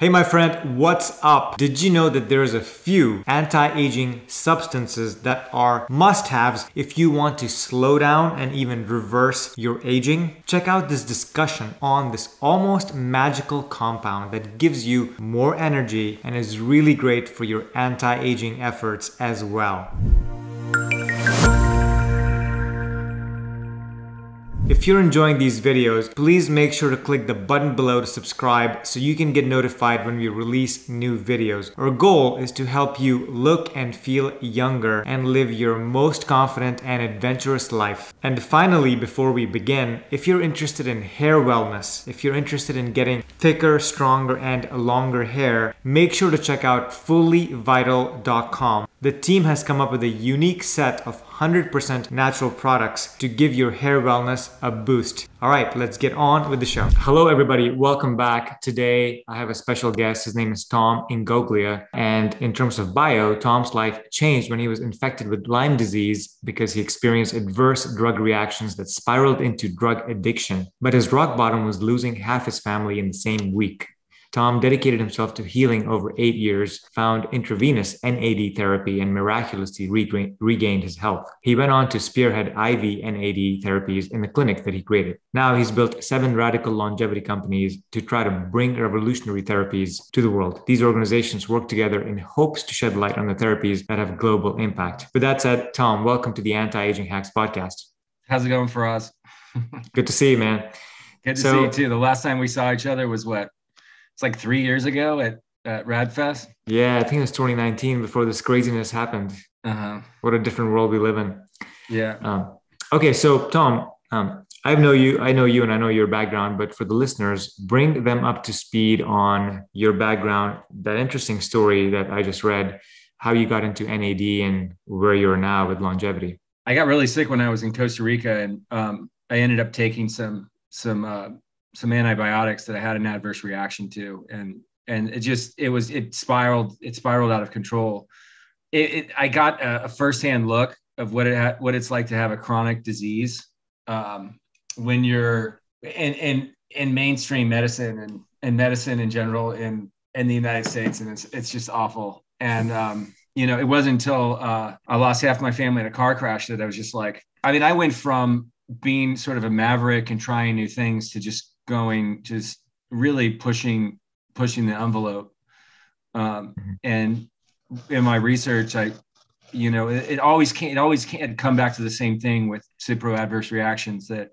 Hey my friend, what's up? Did you know that there's a few anti-aging substances that are must-haves if you want to slow down and even reverse your aging? Check out this discussion on this almost magical compound that gives you more energy and is really great for your anti-aging efforts as well. If you're enjoying these videos, please make sure to click the button below to subscribe so you can get notified when we release new videos. Our goal is to help you look and feel younger and live your most confident and adventurous life. And finally, before we begin, if you're interested in hair wellness, if you're interested in getting thicker, stronger, and longer hair, make sure to check out FullyVital.com. The team has come up with a unique set of 100% natural products to give your hair wellness a boost. All right, let's get on with the show. Hello, everybody. Welcome back. Today, I have a special guest. His name is Tom Ingoglia. And in terms of bio, Tom's life changed when he was infected with Lyme disease because he experienced adverse drug reactions that spiraled into drug addiction. But his rock bottom was losing half his family in the same week. Tom dedicated himself to healing over 8 years, found intravenous NAD therapy, and miraculously regained his health. He went on to spearhead IV NAD therapies in the clinic that he created. Now he's built 7 radical longevity companies to try to bring revolutionary therapies to the world. These organizations work together in hopes to shed light on the therapies that have global impact. With that said, Tom, welcome to the Anti-Aging Hacks podcast. How's it going for us? Good to see you, man. Good to see you too. The last time we saw each other was what? It's like 3 years ago at RAADfest. Yeah, I think it was 2019 before this craziness happened. What a different world we live in. Yeah. Okay, so Tom, I know you and I know your background, but for the listeners, bring them up to speed on your background, that interesting story that I just read, how you got into NAD and where you are now with longevity. I got really sick when I was in Costa Rica, and I ended up taking some antibiotics that I had an adverse reaction to. And it just, it spiraled out of control. I got a firsthand look of what it's like to have a chronic disease. When you're in mainstream medicine and medicine in general, in the United States, and it's just awful. And, you know, it wasn't until, I lost half my family in a car crash that I was just like, I mean, I went from being sort of a maverick and trying new things to just going, just really pushing the envelope. And in my research, it always can't come back to the same thing with Cipro adverse reactions, that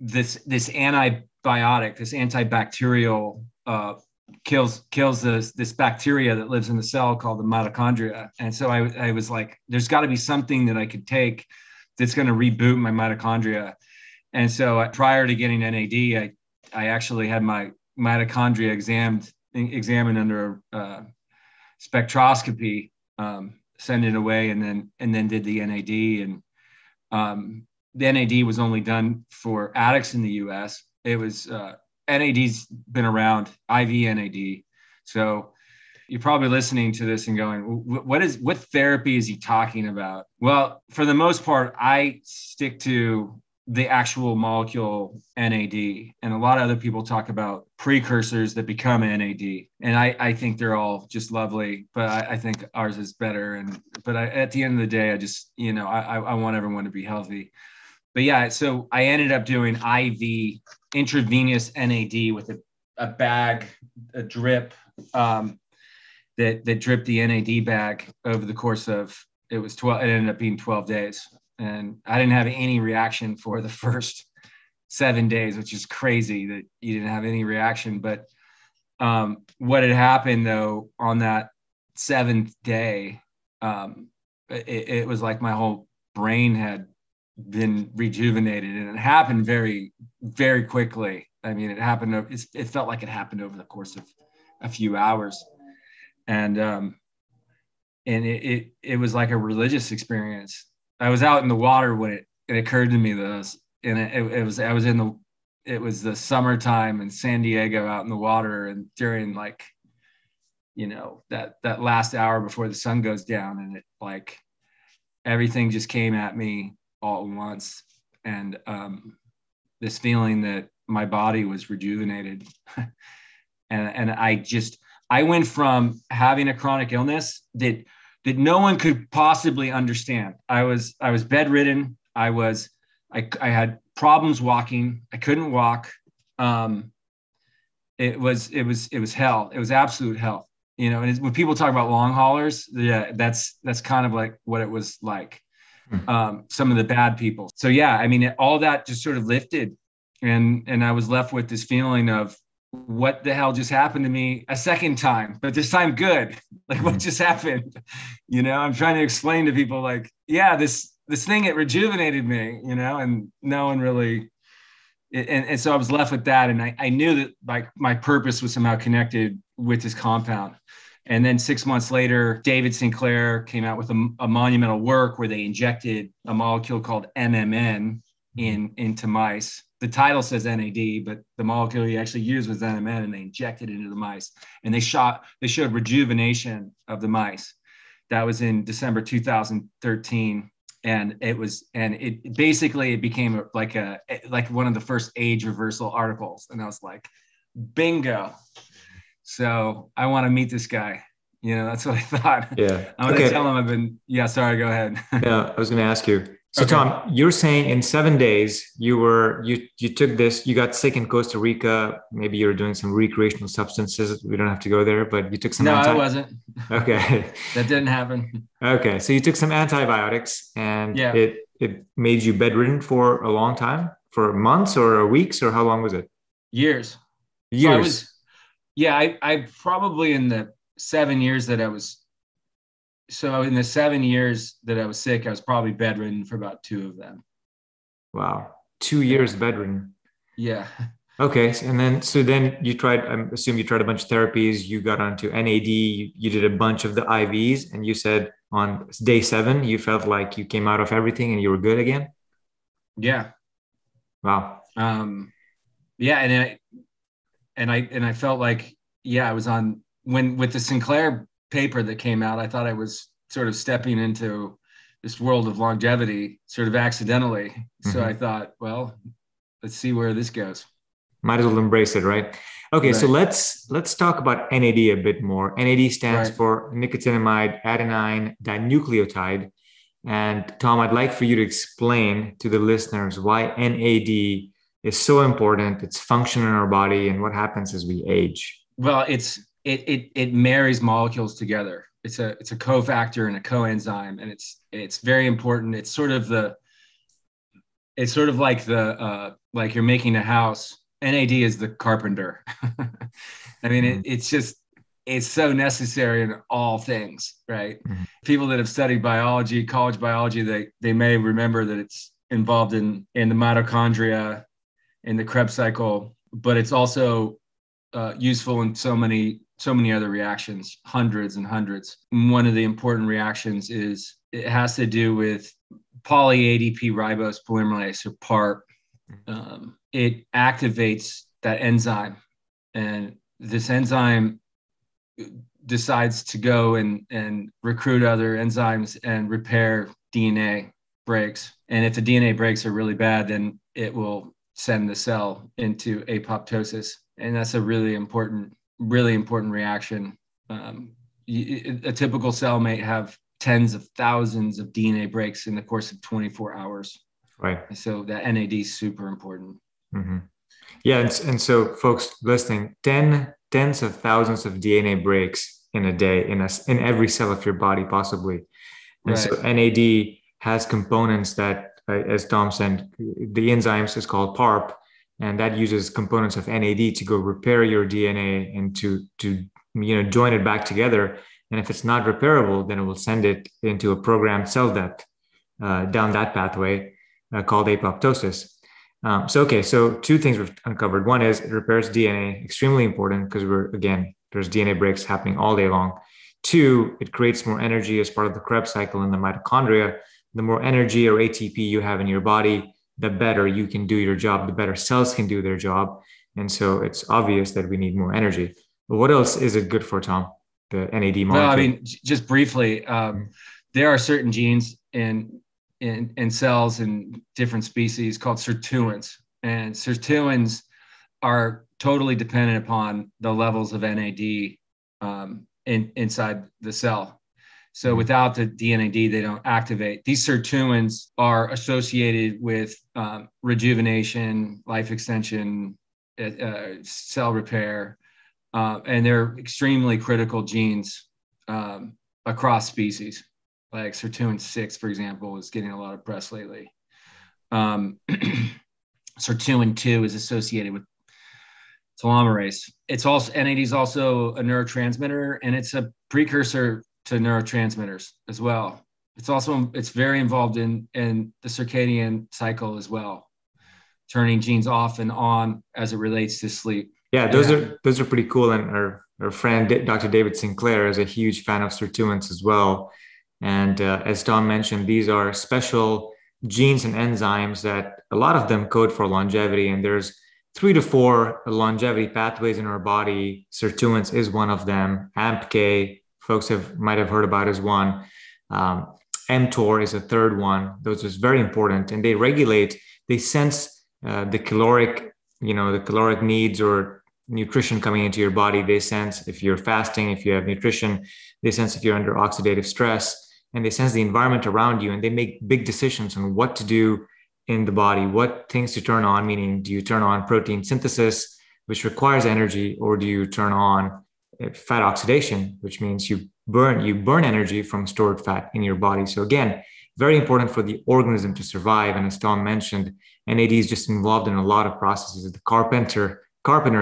this antibiotic, this antibacterial kills this bacteria that lives in the cell called the mitochondria. And so I was like, there's gotta be something that I could take that's going to reboot my mitochondria. And so prior to getting NAD, I actually had my mitochondria examined under spectroscopy, sent it away, and then did the NAD. And the NAD was only done for addicts in the US. It was, NAD's been around, IV NAD. So you're probably listening to this and going, what therapy is he talking about? Well, for the most part, I stick to the actual molecule NAD. And a lot of other people talk about precursors that become NAD. And I think they're all just lovely, but I think ours is better. But at the end of the day, I just, you know, I want everyone to be healthy. But yeah, so I ended up doing IV intravenous NAD with a bag, a drip, that dripped the NAD bag over the course of, it was 12, it ended up being 12 days. And I didn't have any reaction for the first 7 days, which is crazy that you didn't have any reaction. But what had happened though, on that 7th day, it was like my whole brain had been rejuvenated, and it happened very, very quickly. I mean, it felt like it happened over the course of a few hours. And it was like a religious experience. I was out in the water when it occurred to me that it was the summertime in San Diego, out in the water, and during, like, you know, that last hour before the sun goes down, and it, like, everything just came at me all at once. And this feeling that my body was rejuvenated and I just I went from having a chronic illness that no one could possibly understand. I was bedridden. I had problems walking. I couldn't walk. It was hell. It was absolute hell. You know, and when people talk about long haulers, yeah, that's kind of like what it was like. Some of the bad people. So yeah, I mean, all that just sort of lifted, and I was left with this feeling of, what the hell just happened to me a second time, but this time good. Like, what just happened? You know, I'm trying to explain to people like, yeah, this thing, it rejuvenated me, you know, and no one really. And so I was left with that. And I knew that like my purpose was somehow connected with this compound. And then 6 months later, David Sinclair came out with a monumental work where they injected a molecule called NMN into mice. The title says NAD, but the molecule he actually used was NMN, and they injected it into the mice. And they showed rejuvenation of the mice. That was in December 2013, and it basically became like one of the first age reversal articles. And I was like, bingo! So I want to meet this guy. You know, that's what I thought. Yeah. I'm gonna tell him I've been. Yeah. Sorry. Go ahead. Yeah, I was gonna ask you. So okay. Tom, you're saying in 7 days you took this, you got sick in Costa Rica. Maybe you were doing some recreational substances. We don't have to go there, but you took some. No, I wasn't. Okay. That didn't happen. Okay. So you took some antibiotics, and yeah, it made you bedridden for a long time, for months or weeks, or how long was it? Years. So I probably in the 7 years that I was. So in the 7 years that I was sick, I was probably bedridden for about two of them. Wow. 2 years bedridden. Yeah. Okay. And then, you tried, I assume you tried a bunch of therapies, you got onto NAD, you did a bunch of the IVs, and you said on day 7, you felt like you came out of everything and you were good again. Yeah. Wow. Yeah. And I felt like, yeah, I was on with the Sinclair paper that came out, I thought I was sort of stepping into this world of longevity sort of accidentally. Mm-hmm. So I thought, well, let's see where this goes. Might as well embrace it, right? Okay, right. So let's talk about NAD a bit more. NAD stands for nicotinamide adenine nucleotide. And Tom, I'd like for you to explain to the listeners why NAD is so important, its function in our body, and what happens as we age. Well, it marries molecules together. It's a cofactor and a coenzyme, and it's very important. It's sort of like you're making a house. NAD is the carpenter. I mean, it's so necessary in all things, right? Mm-hmm. People that have studied biology, college biology, they may remember that it's involved in the mitochondria, in the Krebs cycle, but it's also useful in so many other reactions, hundreds and hundreds. One of the important reactions is it has to do with poly-ADP ribose polymerase, or PARP. It activates that enzyme, and this enzyme decides to go and recruit other enzymes and repair DNA breaks. And if the DNA breaks are really bad, then it will send the cell into apoptosis. And that's a really important reaction. A typical cell may have tens of thousands of DNA breaks in the course of 24 hours. Right. And so that NAD is super important. Mm-hmm. Yeah. And so folks listening, tens of thousands of DNA breaks in a day, in every cell of your body, possibly. And so NAD has components that, as Tom said, the enzymes is called PARP. And that uses components of NAD to go repair your DNA and to join it back together. And if it's not repairable, then it will send it into a programmed cell death down that pathway called apoptosis. So two things we've uncovered. One is it repairs DNA, extremely important because there's DNA breaks happening all day long. Two, it creates more energy as part of the Krebs cycle in the mitochondria. The more energy or ATP you have in your body, the better you can do your job, the better cells can do their job. And so it's obvious that we need more energy. But what else is it good for, Tom, the NAD molecule? Well, I mean, just briefly, there are certain genes in cells in different species called sirtuins. And sirtuins are totally dependent upon the levels of NAD inside the cell. So without the DNAD, they don't activate. These sirtuins are associated with rejuvenation, life extension, cell repair, and they're extremely critical genes across species. Like sirtuin 6, for example, is getting a lot of press lately. Sirtuin 2 is associated with telomerase. It's also, NAD is also a neurotransmitter, and it's a precursor to neurotransmitters as well. It's also, it's very involved in the circadian cycle as well, turning genes off and on as it relates to sleep. Yeah, those are pretty cool. And our friend, Dr. David Sinclair, is a huge fan of sirtuins as well. And as Tom mentioned, these are special genes and enzymes that a lot of them code for longevity. And there's 3 to 4 longevity pathways in our body. Sirtuins is one of them. AMPK, folks might have heard about, is one. mTOR is a third one. Those is very important, and they regulate. They sense the caloric needs or nutrition coming into your body. They sense if you're fasting, if you have nutrition. They sense if you're under oxidative stress, and they sense the environment around you. And they make big decisions on what to do in the body, what things to turn on. Meaning, do you turn on protein synthesis, which requires energy, or do you turn on fat oxidation, which means you burn energy from stored fat in your body. So again, very important for the organism to survive. And as Tom mentioned, NAD is just involved in a lot of processes. The carpenter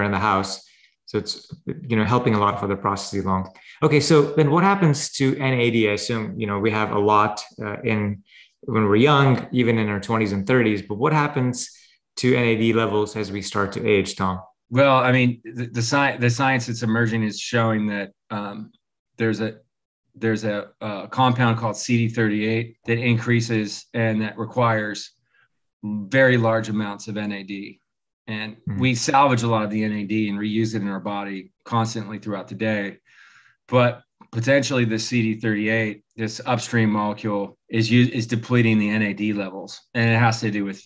in the house. So it's, helping a lot of other processes along. Okay. So then what happens to NAD? I assume, we have a lot when we're young, even in our 20s and 30s, but what happens to NAD levels as we start to age, Tom? Well, I mean, the science that's emerging is showing that there's a compound called CD38 that increases and that requires very large amounts of NAD. And we salvage a lot of the NAD and reuse it in our body constantly throughout the day. But potentially the CD38, this upstream molecule, is depleting the NAD levels. And it has to do with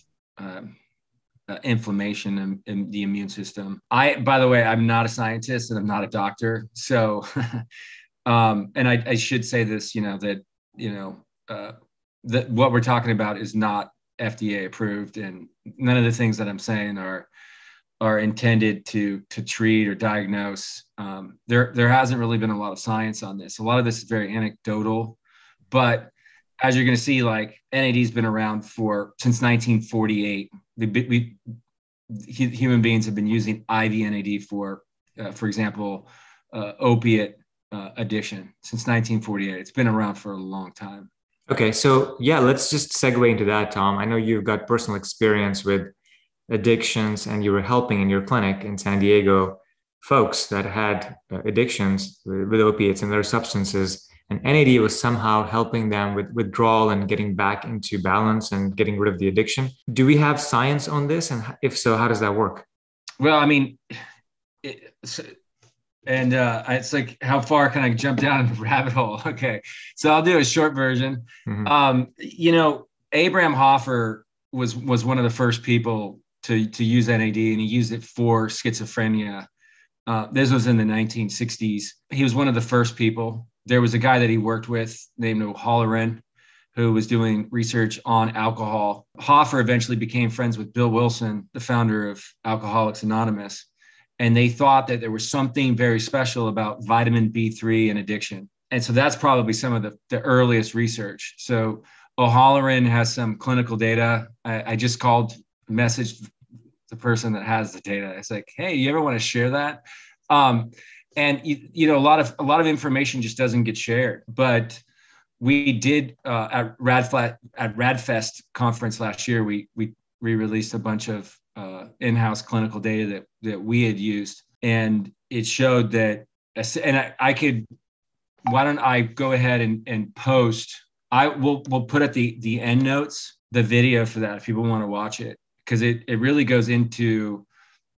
inflammation and the immune system. By the way, I'm not a scientist and I'm not a doctor. So, and I should say this, that what we're talking about is not FDA approved, and none of the things that I'm saying are intended to treat or diagnose. There hasn't really been a lot of science on this. A lot of this is very anecdotal, but as you're going to see, like NAD's been around since 1948. Human beings have been using IV NAD for example, opiate addiction since 1948. It's been around for a long time. Okay. So yeah, let's just segue into that, Tom. I know you've got personal experience with addictions, and you were helping in your clinic in San Diego folks that had addictions with opiates and other substances. And NAD was somehow helping them with withdrawal and getting back into balance and getting rid of the addiction. Do we have science on this? And if so, how does that work? Well, I mean, it's like, how far can I jump down the rabbit hole? Okay. So I'll do a short version. Mm-hmm. Abraham Hoffer was one of the first people to use NAD, and he used it for schizophrenia. This was in the 1960s. He was one of the first people. There was a guy that he worked with named O'Halloran, who was doing research on alcohol. Hoffer eventually became friends with Bill Wilson, the founder of Alcoholics Anonymous. And they thought that there was something very special about vitamin B3 and addiction. And so that's probably some of the earliest research. So O'Halloran has some clinical data. I just messaged the person that has the data. It's like, hey, you ever want to share that? And a lot of information just doesn't get shared. But we did at RAADfest conference last year. We re-released a bunch of in-house clinical data that we had used, and it showed that. And why don't I go ahead and post? We'll put at the end notes the video for that if people want to watch it, because it really goes into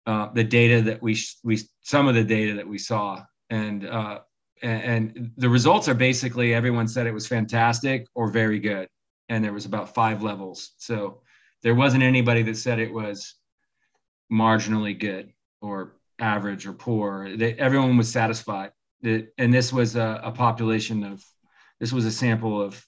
the data that some of the data that we saw, and the results are basically everyone said it was fantastic or very good, and there was about 5 levels. So there wasn't anybody that said it was marginally good or average or poor. Everyone was satisfied. and this was a population of, this was a sample of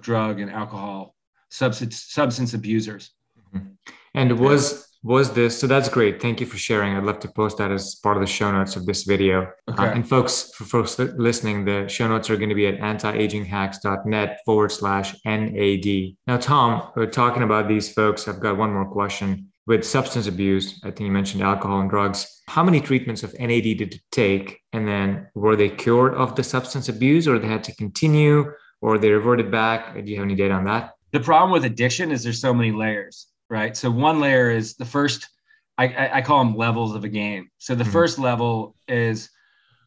drug and alcohol substance abusers. Mm-hmm. And was this, so that's great. Thank you for sharing. I'd love to post that as part of the show notes of this video. Okay. And folks, for folks listening, the show notes are going to be at antiaginghacks.net/NAD. Now, Tom, we're talking about these folks. I've got one more question. With substance abuse, I think you mentioned alcohol and drugs. How many treatments of NAD did it take? And then were they cured of the substance abuse, or they had to continue, or they reverted back? Do you have any data on that? The problem with addiction is there's so many layers, right? So one layer is the first, I call them levels of a game. So the first level is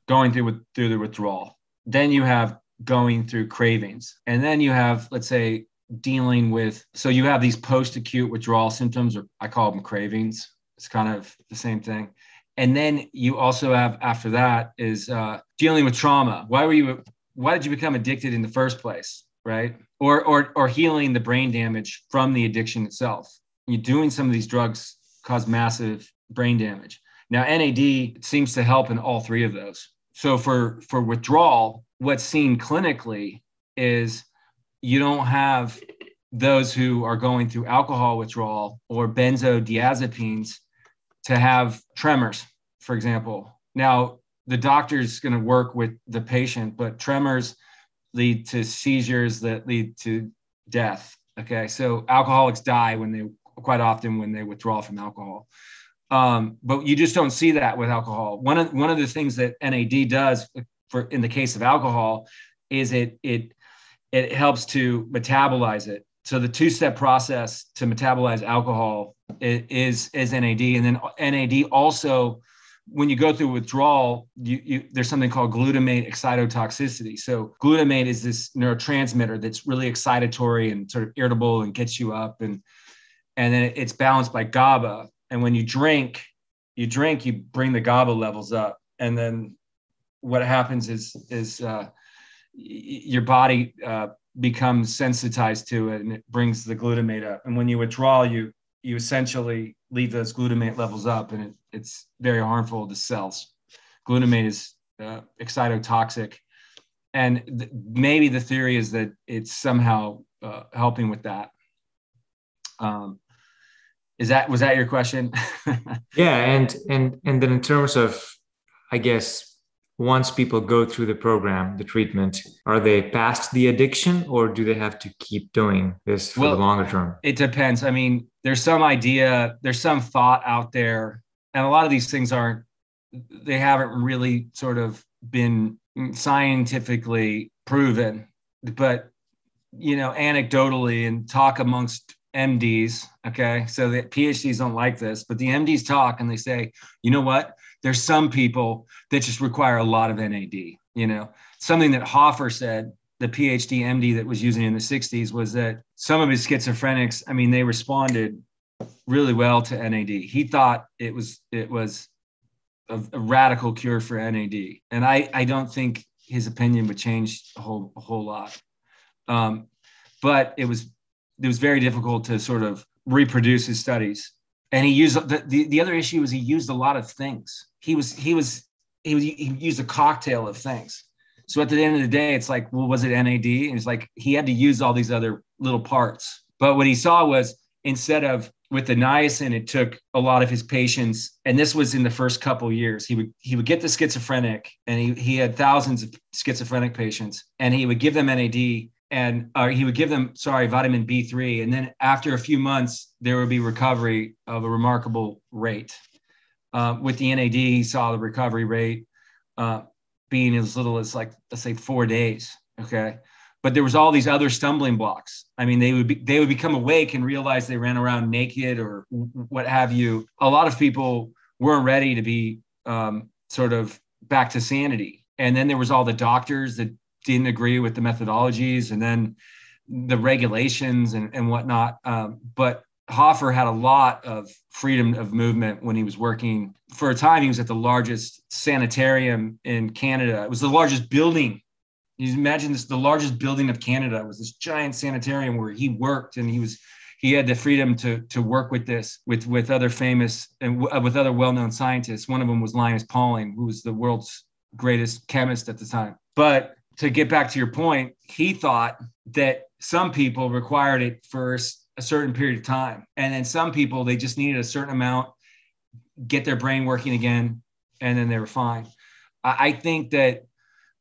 going through the withdrawal. Then you have going through cravings. And then you have, let's say, dealing with, so you have these post-acute withdrawal symptoms, or I call them cravings. It's kind of the same thing. And then you also have, after that is dealing with trauma. Why did you become addicted in the first place? Right. Or healing the brain damage from the addiction itself. You're doing some of these drugs cause massive brain damage. Now, NAD seems to help in all three of those. So for withdrawal, what's seen clinically is you don't have those who are going through alcohol withdrawal or benzodiazepines to have tremors, for example. Now, the doctor's going to work with the patient, but tremors lead to seizures that lead to death. Okay. So alcoholics die quite often when they withdraw from alcohol. But you just don't see that with alcohol. One of the things that NAD does in the case of alcohol is it helps to metabolize it. So the two-step process to metabolize alcohol is NAD. And then NAD also, when you go through withdrawal, there's something called glutamate excitotoxicity. So glutamate is this neurotransmitter that's really excitatory and sort of irritable and gets you up. And then it's balanced by GABA. And when you drink, you bring the GABA levels up. And then what happens is your body becomes sensitized to it, and it brings the glutamate up. And when you withdraw, you essentially leave those glutamate levels up, and it's very harmful to cells. Glutamate is excitotoxic. And maybe the theory is that it's somehow helping with that. Was that your question? Yeah. And then in terms of, I guess, once people go through the program, the treatment, are they past the addiction, or do they have to keep doing this for the longer term? It depends. I mean, there's some thought out there, and a lot of these things they haven't really sort of been scientifically proven, but, anecdotally and talk amongst MDs. Okay. So the PhDs don't like this, but the MDs talk and they say, you know what? There's some people that just require a lot of NAD, something that Hoffer said, the PhD MD that was using in the 60s, was that some of his schizophrenics, they responded really well to NAD. He thought it was a radical cure for NAD. And I don't think his opinion would change a whole lot. But it was very difficult to sort of reproduce his studies. And he used the other issue was he used a lot of things. He used a cocktail of things. So at the end of the day, it's like, well, was it NAD? And it's like, he had to use all these other little parts. But what he saw was, instead of with the niacin, it took a lot of his patients. And this was in the first couple of years, he would get the schizophrenic, and he had thousands of schizophrenic patients, and he would give them NAD. And he would give them, vitamin B3. And then after a few months, there would be recovery of a remarkable rate. With the NAD, he saw the recovery rate being as little as, like, let's say, 4 days. Okay. But there was all these other stumbling blocks. They would become awake and realize they ran around naked or what have you. A lot of people weren't ready to be sort of back to sanity. And then there was all the doctors that didn't agree with the methodologies, and then the regulations and whatnot. But Hoffer had a lot of freedom of movement when he was working. For a time, he was at the largest sanitarium in Canada. It was the largest building. You imagine this, the largest building of Canada was this giant sanitarium where he worked, and he had the freedom to work with this, with other famous and with other well-known scientists. One of them was Linus Pauling, who was the world's greatest chemist at the time. But to get back to your point, he thought that some people required it for a certain period of time. And then some people, they just needed a certain amount, get their brain working again, and then they were fine. I think that,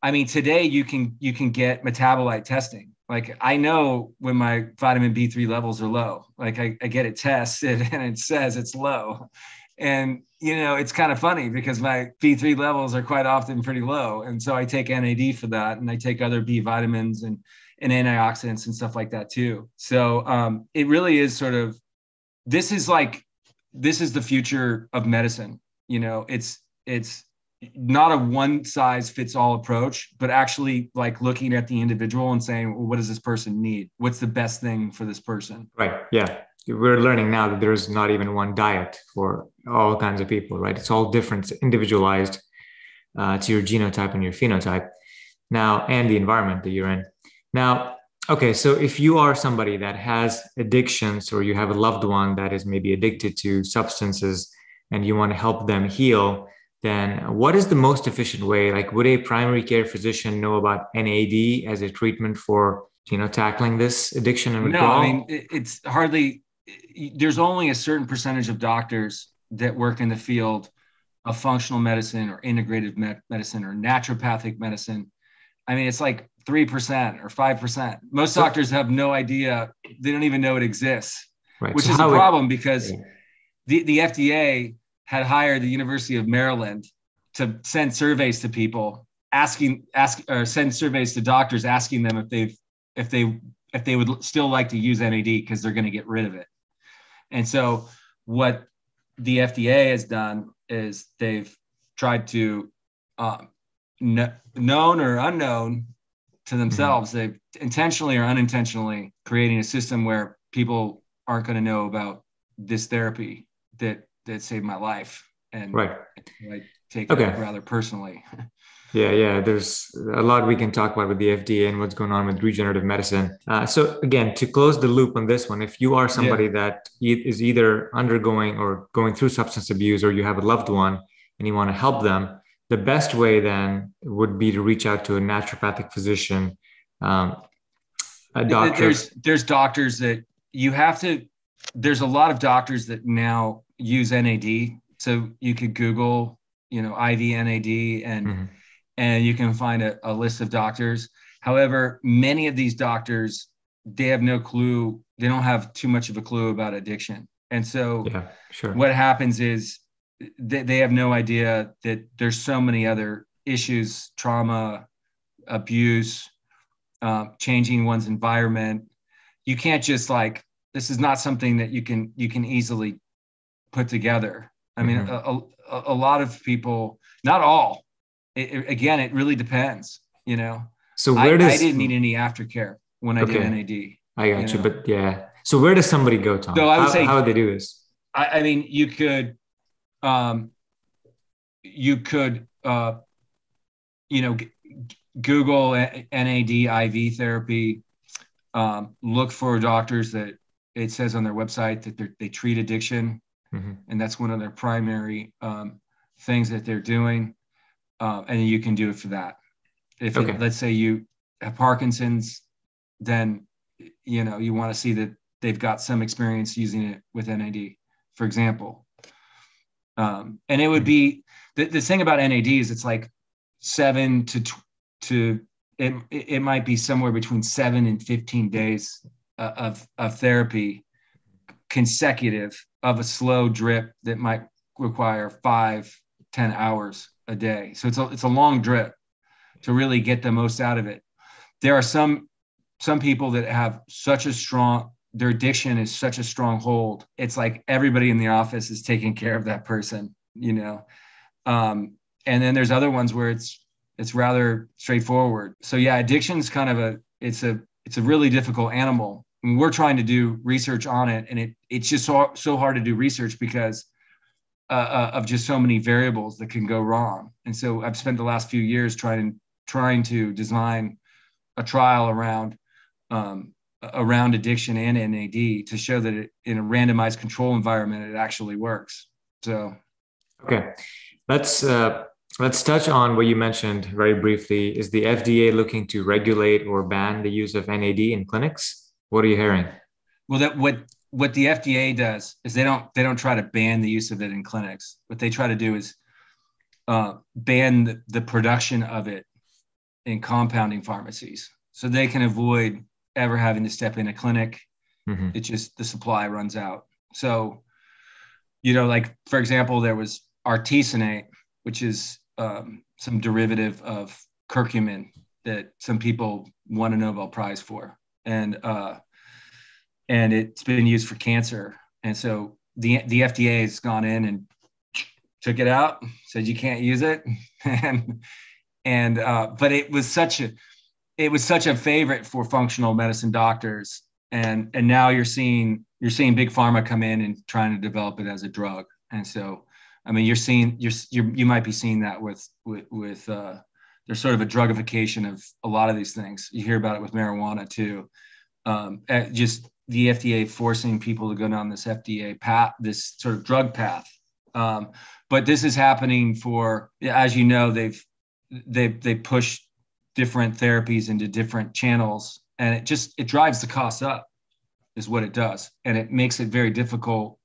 I mean, today you can get metabolite testing. Like, I know when my vitamin B3 levels are low, like I get it tested and it says it's low. And, you know, it's kind of funny because my B3 levels are quite often pretty low. And so I take NAD for that, and I take other B vitamins and antioxidants and stuff like that too. So it really is sort of, this is the future of medicine. You know, it's not a one size fits all approach, but actually like looking at the individual and saying, well, what does this person need? What's the best thing for this person? Right. Yeah. We're learning now that there's not even one diet for all kinds of people, right? It's all different, individualized to your genotype and your phenotype now, and the environment that you're in now. Okay. So if you are somebody that has addictions, or you have a loved one that is maybe addicted to substances and you want to help them heal, then what is the most efficient way? Like, would a primary care physician know about NAD as a treatment for, you know, tackling this addiction and withdrawal? No, I mean, it's hardly... There's only a certain percentage of doctors that work in the field of functional medicine or integrative medicine or naturopathic medicine. I mean, it's like 3% or 5%. Most doctors have no idea. They don't even know it exists, right, which is a problem because the FDA had hired the University of Maryland to send surveys to people send surveys to doctors, asking them if they would still like to use NAD because they're going to get rid of it. And so what the FDA has done is they've tried to, known or unknown to themselves, they've intentionally or unintentionally creating a system where people aren't going to know about this therapy that saved my life. And right. I take it rather personally. Yeah. There's a lot we can talk about with the FDA and what's going on with regenerative medicine. So again, to close the loop on this one, if you are somebody that is either undergoing or going through substance abuse, or you have a loved one and you want to help them, the best way then would be to reach out to a naturopathic physician, a doctor. There's doctors that you have to, there's a lot of doctors that now use NAD. So you could Google, you know, IV NAD and you can find a list of doctors. However, many of these doctors, they have no clue. They don't have too much of a clue about addiction. And so what happens is they have no idea that there's so many other issues, trauma, abuse, changing one's environment. You can't just like, this is not something that you can easily put together. I mean, a lot of people, not all, again, it really depends, you know. So I didn't need any aftercare when I did NAD. I got you, know? But yeah. So where does somebody go, Tom? So I would say, how would they do this? I mean, you could you know, Google NAD IV therapy. Look for doctors that it says on their website that they treat addiction, and that's one of their primary things that they're doing. And you can do it for that. If let's say you have Parkinson's, then, you know, you want to see that they've got some experience using it with NAD, for example. And it would be, the thing about NAD is it's like it might be somewhere between 7 and 15 days of therapy consecutive of a slow drip that might require 5-10 hours a day. So it's a long drip to really get the most out of it. There are some people that have their addiction is such a strong hold. It's like everybody in the office is taking care of that person, you know? And then there's other ones where it's rather straightforward. So yeah, addiction is kind of it's a really difficult animal. And we're trying to do research on it. And it's just so hard to do research because of just so many variables that can go wrong. And so I've spent the last few years trying to design a trial around addiction and NAD to show that in a randomized control environment, it actually works. So, okay, let's Let's touch on what you mentioned very briefly. Is the FDA looking to regulate or ban the use of NAD in clinics? What are you hearing? Well, that what the FDA does is they don't try to ban the use of it in clinics. What they try to do is ban the production of it in compounding pharmacies, so they can avoid ever having to step in a clinic. Mm-hmm. It's just the supply runs out. So, you know, like, for example, there was artesunate, which is some derivative of curcumin that some people won a Nobel Prize for. And it's been used for cancer. And so the FDA has gone in and took it out, said you can't use it. But it was such a favorite for functional medicine doctors. And now you're seeing big pharma come in and trying to develop it as a drug. And so, I mean, you might be seeing that with there's sort of a drugification of a lot of these things. You hear about it with marijuana too. Just the FDA forcing people to go down this FDA path, this sort of drug path. But this is happening for, as you know, they push different therapies into different channels, and it drives the costs up is what it does. And it makes it very difficult.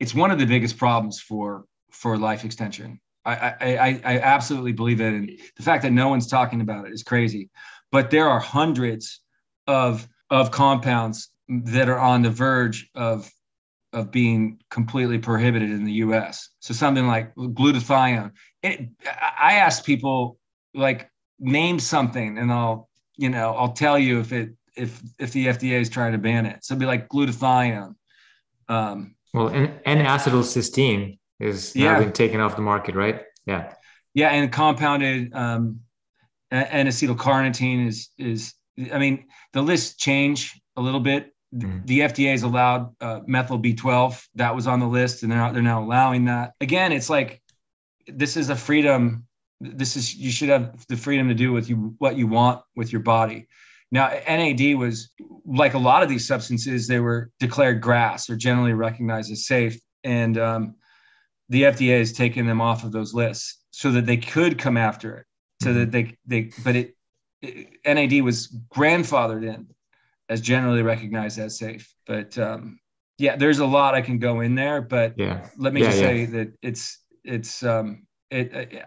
It's one of the biggest problems for life extension. I absolutely believe it. And the fact that no one's talking about it is crazy, but there are hundreds of compounds that are on the verge of being completely prohibited in the US. So something like glutathione. I ask people, like, name something, and I'll tell you if the FDA is trying to ban it. So it'd be like glutathione. Well, N-acetylcysteine is now been taken off the market, right? Yeah. Yeah, and compounded N-acetylcarnitine is. I mean, the lists change a little bit. The FDA has allowed methyl B12. That was on the list, and they're now allowing that. Again, it's like, this is a freedom. You should have the freedom to do with what you want with your body. Now, NAD was, like a lot of these substances, they were declared GRAS, or generally recognized as safe. And the FDA has taken them off of those lists so that they could come after it. So that NAD was grandfathered in as generally recognized as safe. But there's a lot I can go in there, but let me just say that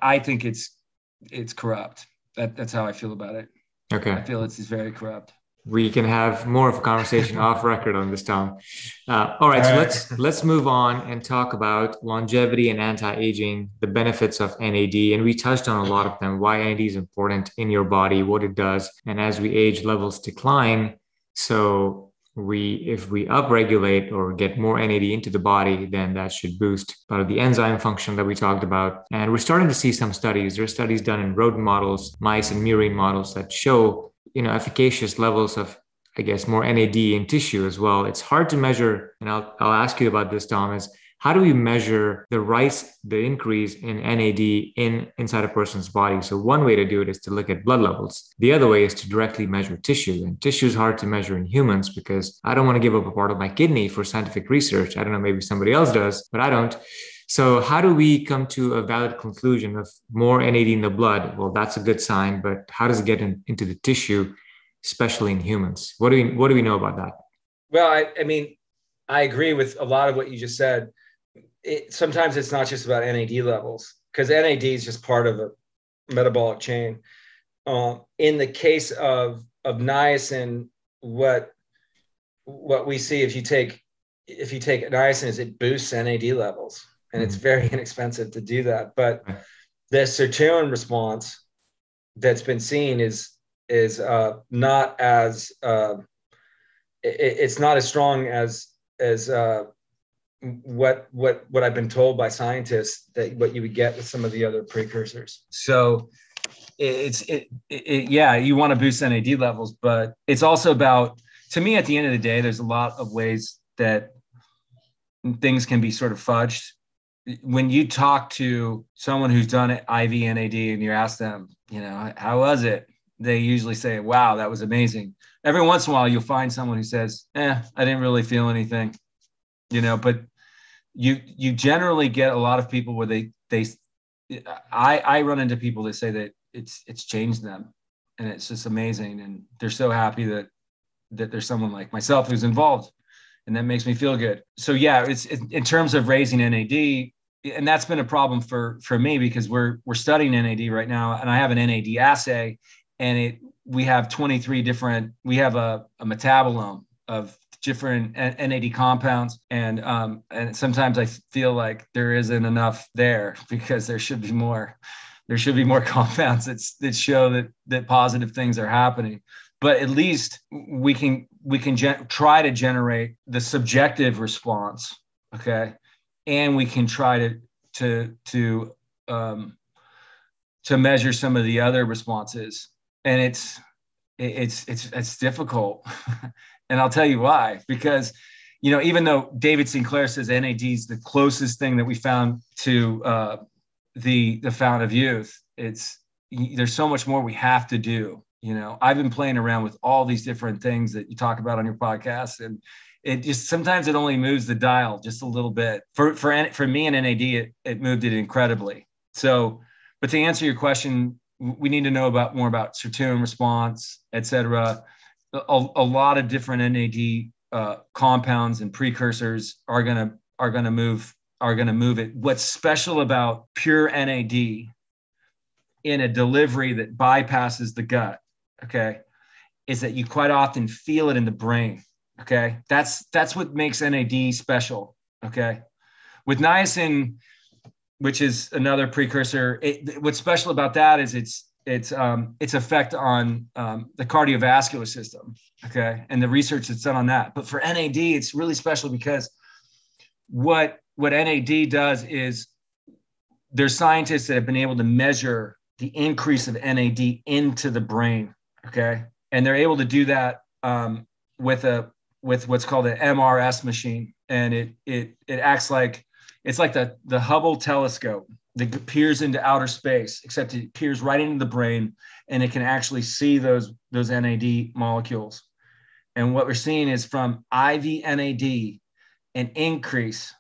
I think it's corrupt. That's how I feel about it. Okay. I feel it's very corrupt. We can have more of a conversation off record on this, Tom. All right. Let's move on and talk about longevity and anti-aging, the benefits of NAD. And we touched on a lot of them, why NAD is important in your body, what it does. And as we age, levels decline. So if we upregulate or get more NAD into the body, then that should boost part of the enzyme function that we talked about. And we're starting to see some studies. There are studies done in rodent models, mice and murine models, that show efficacious levels of, I guess, more NAD in tissue as well. It's hard to measure, and I'll ask you about this, Tom, is how do we measure the increase in NAD inside a person's body? So one way to do it is to look at blood levels. The other way is to directly measure tissue, and tissue is hard to measure in humans because I don't want to give up a part of my kidney for scientific research. I don't know, maybe somebody else does, but I don't. So how do we come to a valid conclusion of more NAD in the blood? Well, that's a good sign, but how does it get into the tissue, especially in humans? What do we know about that? Well, I mean, I agree with a lot of what you just said. Sometimes it's not just about NAD levels, because NAD is just part of a metabolic chain. In the case of niacin, what we see if you take niacin is it boosts NAD levels. And it's very inexpensive to do that. But the sirtuin response that's been seen is not as it's not as strong as what I've been told by scientists that what you would get with some of the other precursors. So you want to boost NAD levels, but it's also about, to me, at the end of the day, there's a lot of ways that things can be sort of fudged. When you talk to someone who's done it, IV NAD, and you ask them, how was it? They usually say, wow, that was amazing. Every once in a while, you'll find someone who says, I didn't really feel anything, but you generally get a lot of people where they I run into people that say that it's changed them, and it's just amazing. And they're so happy that, there's someone like myself who's involved, and that makes me feel good. So yeah, it's in terms of raising NAD, and that's been a problem for me, because we're studying NAD right now, and I have an NAD assay, and we have 23 different, we have a metabolome of different NAD compounds. And sometimes I feel like there isn't enough there, because there should be more. There should be more compounds that show that positive things are happening. But at least we can try to generate the subjective response, okay? And we can try to measure some of the other responses. And it's difficult. And I'll tell you why, because, you know, even though David Sinclair says NAD is the closest thing that we found to the fount of youth, there's so much more we have to do. You know, I've been playing around with all these different things that you talk about on your podcast, and it just, sometimes it only moves the dial just a little bit. For me and NAD, it moved it incredibly. So, but to answer your question, we need to know more about sirtuin response, et cetera. A lot of different NAD compounds and precursors are going to move it. What's special about pure NAD in a delivery that bypasses the gut, okay, is that you quite often feel it in the brain, okay? That's what makes NAD special, okay? With niacin, which is another precursor, what's special about that is its effect on the cardiovascular system, okay? And the research that's done on that. But for NAD, it's really special, because what NAD does is, there's scientists that have been able to measure the increase of NAD into the brain, okay? And they're able to do that with what's called an MRS machine. And it acts like, it's like the Hubble telescope that peers into outer space, except it peers right into the brain, and it can actually see those NAD molecules. And what we're seeing is, from IV NAD, an increase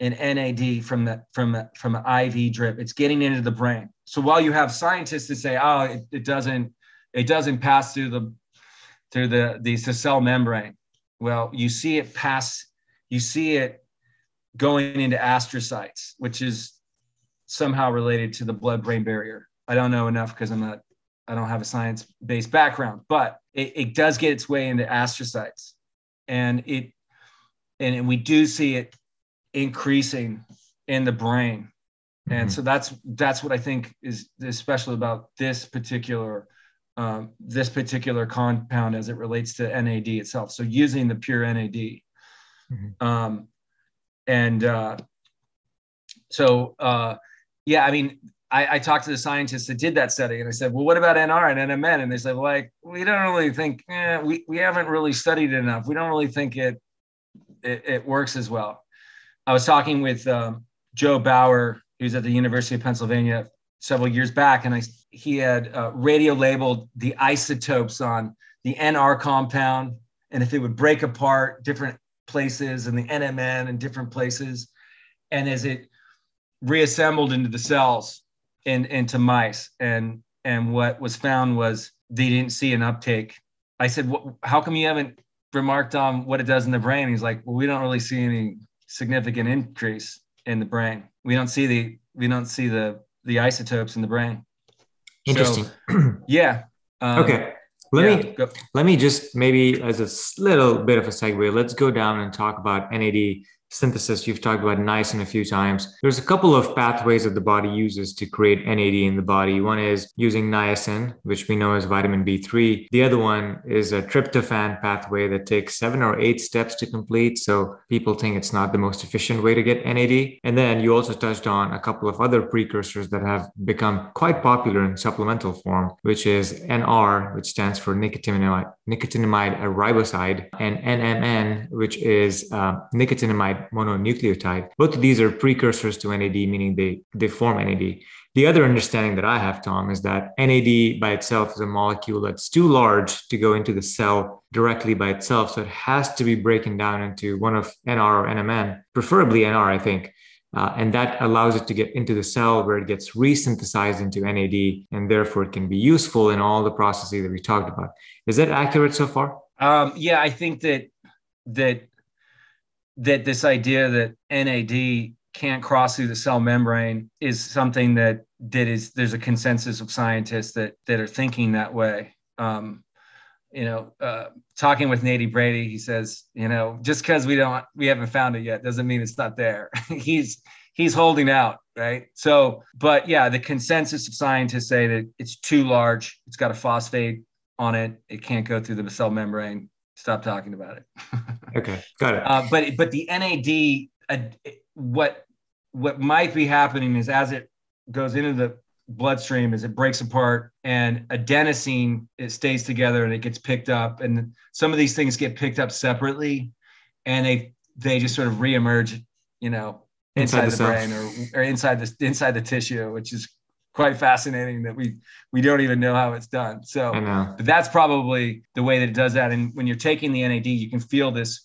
in NAD from an IV drip. It's getting into the brain. So while you have scientists that say, oh, it doesn't pass through the cell membrane, well, you see it going into astrocytes, which is somehow related to the blood-brain barrier. I don't know enough, because I don't have a science-based background, but it does get its way into astrocytes, and we do see it increasing in the brain, and so that's what I think is special about this particular compound as it relates to NAD itself. So using the pure NAD, yeah, I mean, I talked to the scientists that did that study, and I said, well, what about NR and NMN? And they said, like, we don't really think, we haven't really studied it enough. We don't really think it works as well. I was talking with Joe Bauer, who's at the University of Pennsylvania, several years back, and he had radio-labeled the isotopes on the NR compound, and if it would break apart different places, and the NMN in different places. And as it reassembled into the cells and into mice, and what was found was they didn't see an uptake. I said, well, how come you haven't remarked on what it does in the brain? He's like, well, we don't really see any significant increase in the brain. We don't see the isotopes in the brain. Interesting. So, yeah. Okay. Let me just, maybe as a little bit of a segue, let's go down and talk about NAD synthesis. You've talked about niacin a few times. There's a couple of pathways that the body uses to create NAD in the body. One is using niacin, which we know as vitamin B3. The other one is a tryptophan pathway that takes 7 or 8 steps to complete. So people think it's not the most efficient way to get NAD. And then you also touched on a couple of other precursors that have become quite popular in supplemental form, which is NR, which stands for nicotinamide riboside, and NMN, which is nicotinamide mononucleotide. Both of these are precursors to NAD, meaning they form NAD. The other understanding that I have, Tom, is that NAD by itself is a molecule that's too large to go into the cell directly by itself. So it has to be broken down into one of NR or NMN, preferably NR, I think, And that allows it to get into the cell where it gets resynthesized into NAD, and therefore it can be useful in all the processes that we talked about. Is that accurate so far? Yeah, I think that this idea that NAD can't cross through the cell membrane is something that there's a consensus of scientists that are thinking that way. Talking with Nady Brady, he says, just because we haven't found it yet doesn't mean it's not there. He's holding out, right? So, but yeah, the consensus of scientists say that it's too large. It's got a phosphate on it. It can't go through the cell membrane. Stop talking about it. Okay, got it. But the NAD, what might be happening is as it goes into the bloodstream is it breaks apart and adenosine, it stays together and it gets picked up. And some of these things get picked up separately and they just sort of reemerge, inside the brain or inside the tissue, which is quite fascinating that we don't even know how it's done. So but that's probably the way that it does that. And when you're taking the NAD, you can feel this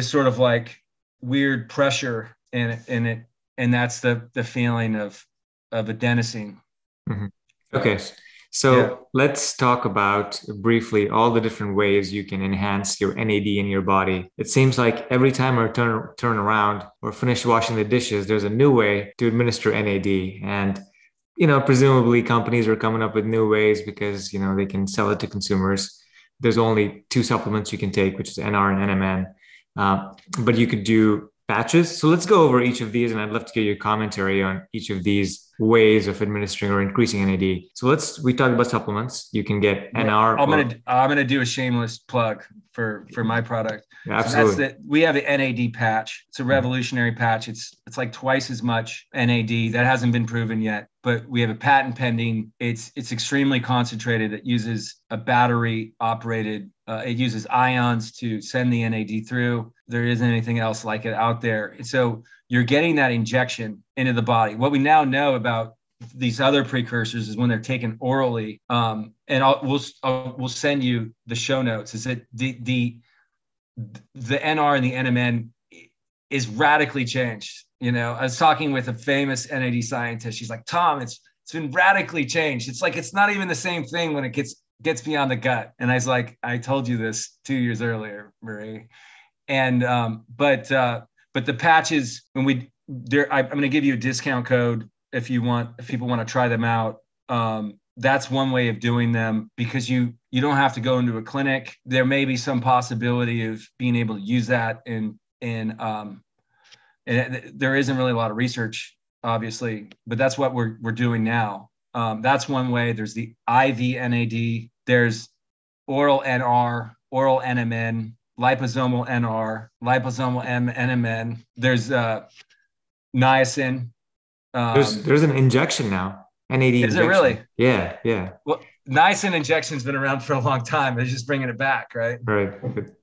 sort of like weird pressure in it. And that's the feeling of adenosine. Mm-hmm. Okay. So let's talk about briefly all the different ways you can enhance your NAD in your body. It seems like every time I turn around or finish washing the dishes, there's a new way to administer NAD. And, presumably companies are coming up with new ways because, they can sell it to consumers. There's only two supplements you can take, which is NR and NMN. But you could do batches. So let's go over each of these, and I'd love to get your commentary on each of these ways of administering or increasing NAD. So we talked about supplements. You can get NR. I'm gonna do a shameless plug for my product. Yeah, absolutely. So we have an NAD patch. It's a revolutionary patch. It's like twice as much NAD. That hasn't been proven yet, but we have a patent pending. It's extremely concentrated. It uses a battery operated. It uses ions to send the NAD through. There isn't anything else like it out there. So you're getting that injection into the body. What we now know about these other precursors is when they're taken orally. We'll send you the show notes. Is that the NR and the NMN is radically changed. I was talking with a famous NAD scientist. She's like, Tom, it's been radically changed. It's like, it's not even the same thing when it gets beyond the gut. And I was like, I told you this 2 years earlier, Marie. And, but the patches, I'm going to give you a discount code if people want to try them out. That's one way of doing them because you don't have to go into a clinic. There may be some possibility of being able to use that and there isn't really a lot of research, obviously, but that's what we're doing now. That's one way. There's the IV NAD, there's oral NR, oral NMN, liposomal NR, liposomal NMN. There's niacin. There's an injection now. NAD injection. Is it really? Yeah, yeah. Well, niacin injection's been around for a long time. They're just bringing it back, right? Right.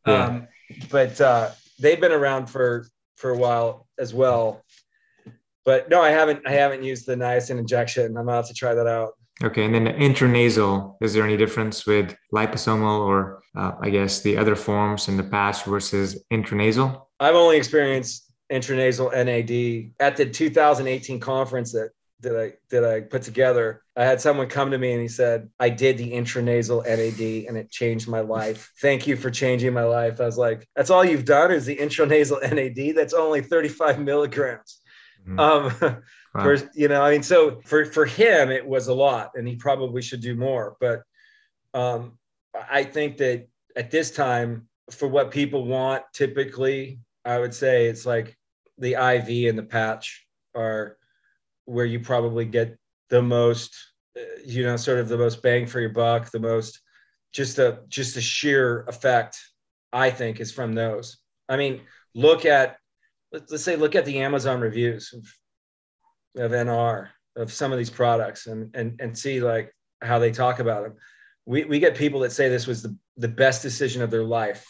Yeah. But they've been around for a while as well. But no, I haven't used the niacin injection. I'm about to try that out. Okay. And then the intranasal, is there any difference with liposomal or I guess the other forms in the patch versus intranasal? I've only experienced intranasal NAD at the 2018 conference that I put together. I had someone come to me and he said, I did the intranasal NAD and it changed my life. Thank you for changing my life. I was like, that's all you've done is the intranasal NAD. That's only 35 milligrams. Mm-hmm. Wow. So for him, it was a lot and he probably should do more. But I think that at this time, for what people want, typically, I would say it's like the IV and the patch are where you probably get the most, sort of the most bang for your buck, the most, just the sheer effect, I think, is from those. I mean, look at the Amazon reviews of NR of some of these products and see like how they talk about them. We get people that say this was the best decision of their life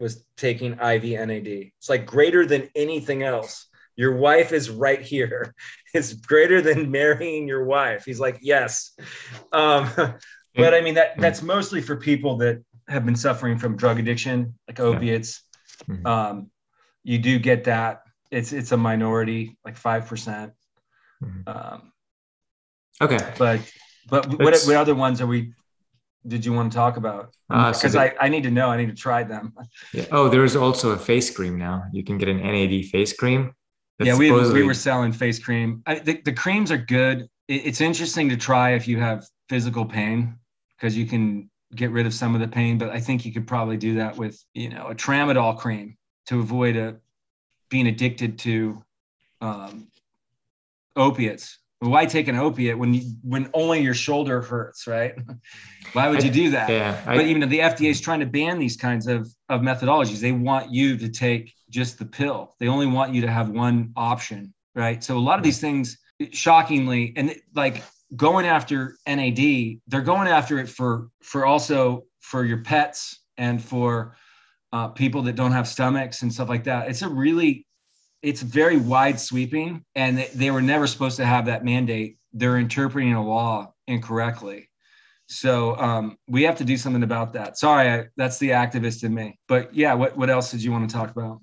was taking IV NAD. It's like greater than anything else. Your wife is right here. It's greater than marrying your wife. He's like, yes. But I mean, that's mostly for people that have been suffering from drug addiction, like opiates. You do get that. it's a minority, like 5%. Mm-hmm. Okay. But what other ones are we? Did you want to talk about? Because I need to know. I need to try them. Yeah. Oh, there's also a face cream now. You can get an NAD face cream. Yeah, we were selling face cream. The creams are good. It's interesting to try if you have physical pain, because you can get rid of some of the pain. But I think you could probably do that with, a tramadol cream to avoid being addicted to opiates. Why take an opiate when only your shoulder hurts, right? Why would you do that? Yeah, but even though the FDA is trying to ban these kinds of methodologies, they want you to take just the pill. They only want you to have one option, right? So a lot of these things, shockingly, and like going after NAD, they're going after it for also for your pets and for people that don't have stomachs and stuff like that. It's very wide sweeping, and they were never supposed to have that mandate. They're interpreting a law incorrectly. So we have to do something about that. Sorry, that's the activist in me. But yeah, what else did you want to talk about?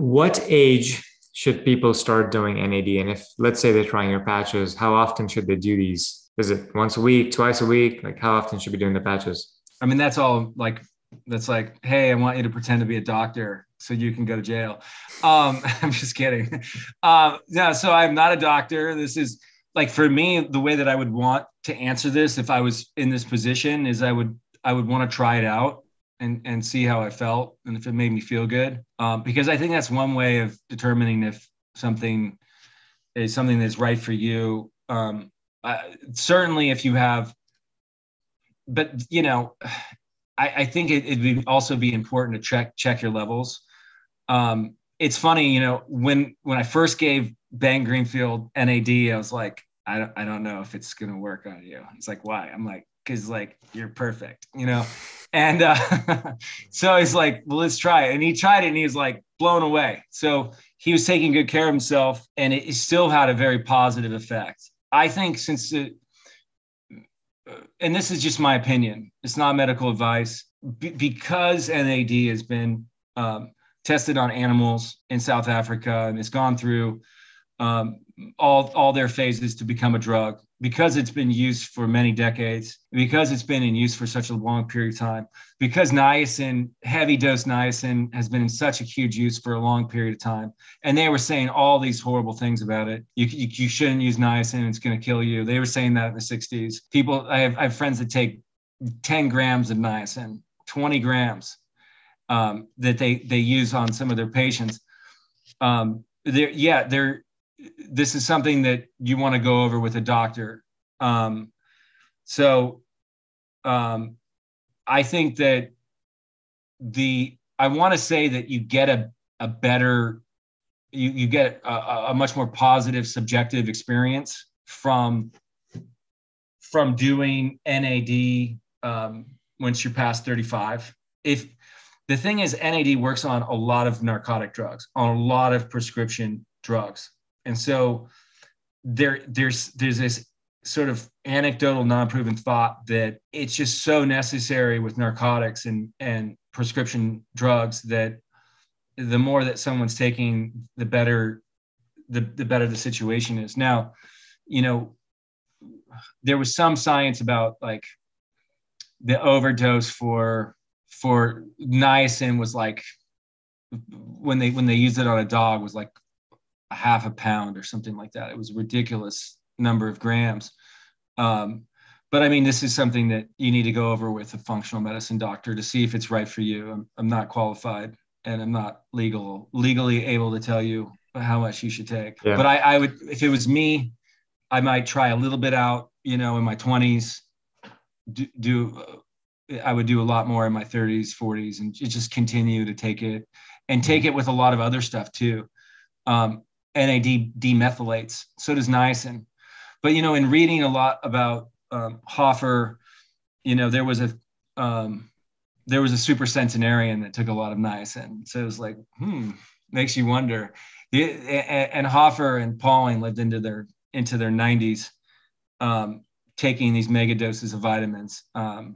What age should people start doing NAD? And if, let's say, they're trying your patches, how often should they do these? Is it once a week, twice a week? Like, how often should we be doing the patches? I mean, that's all like... That's like, hey, I want you to pretend to be a doctor so you can go to jail. I'm just kidding. Yeah, so I'm not a doctor. This is like, for me, the way that I would want to answer this if I was in this position is I would want to try it out and see how I felt and if it made me feel good. Because I think that's one way of determining if something is something that's right for you. Certainly if you have, but I think it would also be important to check your levels. It's funny, when I first gave Ben Greenfield NAD, I was like, I don't know if it's going to work on you. He's like, why? I'm like, because like, you're perfect, And so he's like, well, let's try it. And he tried it and he was like blown away. So he was taking good care of himself and it still had a very positive effect. I think since and this is just my opinion, it's not medical advice, because NAD has been tested on animals in South Africa and it's gone through all their phases to become a drug, because it's been used for many decades, because it's been in use for such a long period of time, because niacin, heavy dose niacin has been in such a huge use for a long period of time. And they were saying all these horrible things about it. You shouldn't use niacin. It's going to kill you. They were saying that in the 60s. People, I have friends that take 10 grams of niacin, 20 grams that they use on some of their patients. This is something that you want to go over with a doctor. I think that I want to say that you get a better, you get a much more positive subjective experience from doing NAD once you're past 35. If the thing is, NAD works on a lot of narcotic drugs, on a lot of prescription drugs. And so there's this sort of anecdotal, non-proven thought that it's just so necessary with narcotics and prescription drugs that the more that someone's taking, the better the situation is. Now, there was some science about like the overdose for niacin was like when they used it on a dog was like a half a pound or something like that. It was a ridiculous number of grams. But I mean, this is something that you need to go over with a functional medicine doctor to see if it's right for you. I'm not qualified and I'm not legally able to tell you how much you should take. Yeah. But I would, if it was me, I might try a little bit out, in my 20s, I would do a lot more in my 30s, 40s, and just continue to take it and take it with a lot of other stuff too. NAD demethylates, so does niacin. But, in reading a lot about Hoffer, there was a super centenarian that took a lot of niacin. So it was like, makes you wonder. And Hoffer and Pauling lived into their 90s, taking these mega doses of vitamins. I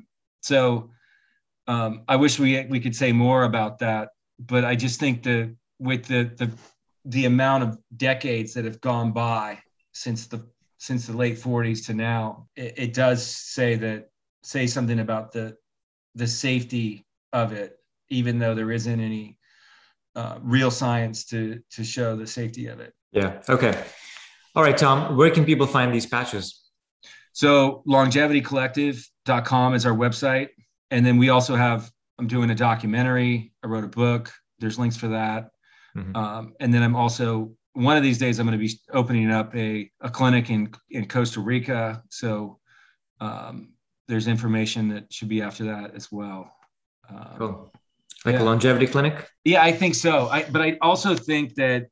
wish we could say more about that, but I just think with the the amount of decades that have gone by since the late 40s to now, it does say something about the safety of it, even though there isn't any real science to show the safety of it. Yeah. Okay. All right, Tom, where can people find these patches? So longevitycollective.com is our website. And then we also have, I'm doing a documentary. I wrote a book. There's links for that. Mm-hmm. And then I'm also, one of these days, I'm going to be opening up a clinic in Costa Rica. So there's information that should be after that as well. Cool. Like a longevity clinic? Yeah, I think so. But I also think that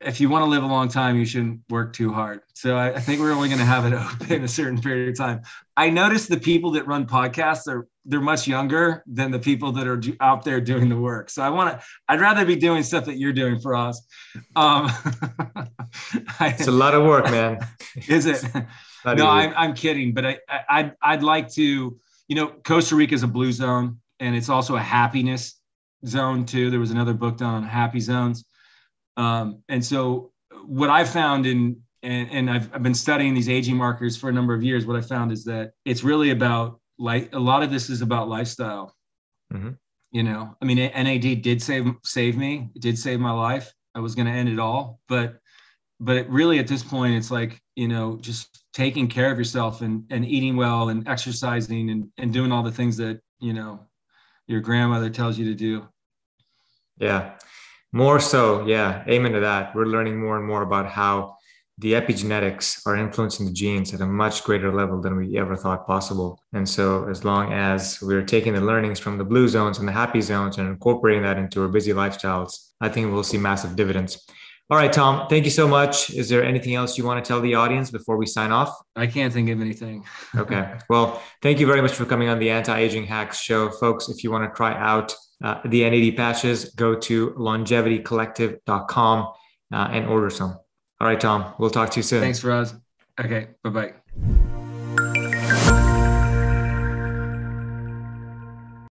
if you want to live a long time, you shouldn't work too hard. So I think we're only going to have it open a certain period of time. I noticed the people that run podcasts they're much younger than the people that are out there doing the work. So I'd rather be doing stuff that you're doing for us. It's a lot of work, man. Is it? No, I'm kidding. But I'd like to, Costa Rica is a blue zone, and it's also a happiness zone too. There was another book done on happy zones. And so what I've found I've been studying these aging markers for a number of years, what I found is that it's really about a lot of this is about lifestyle. Mm-hmm. NAD did save me. It did save my life. I was going to end it all, but it really, at this point, it's like, just taking care of yourself and eating well and exercising and doing all the things that, your grandmother tells you to do. Yeah. More so, yeah, amen to that. We're learning more and more about how the epigenetics are influencing the genes at a much greater level than we ever thought possible. And so as long as we're taking the learnings from the blue zones and the happy zones and incorporating that into our busy lifestyles, I think we'll see massive dividends. All right, Tom, thank you so much. Is there anything else you want to tell the audience before we sign off? I can't think of anything. Okay. Well, thank you very much for coming on the Anti-Aging Hacks show. Folks, if you want to try out the NAD patches, go to longevitycollective.com and order some. All right, Tom, we'll talk to you soon. Thanks, Roz. Okay. Bye-bye.